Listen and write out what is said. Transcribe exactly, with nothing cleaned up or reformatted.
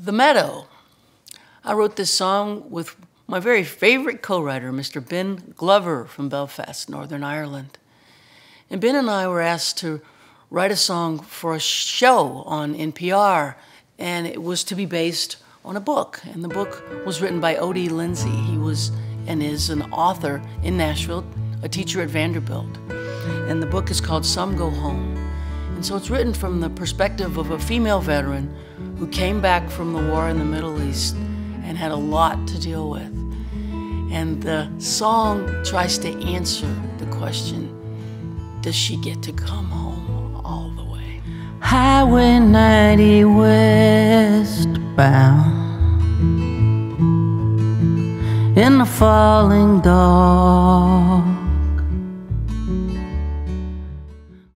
The Meadow. I wrote this song with my very favorite co-writer, Mister Ben Glover from Belfast, Northern Ireland. And Ben and I were asked to write a song for a show on N P R, and it was to be based on a book. And the book was written by Odie Lindsay. He was and is an author in Nashville, a teacher at Vanderbilt. And the book is called Some Go Home. And so it's written from the perspective of a female veteran who came back from the war in the Middle East and had a lot to deal with. And the song tries to answer the question, does she get to come home all the way? Highway ninety westbound, in the falling dawn,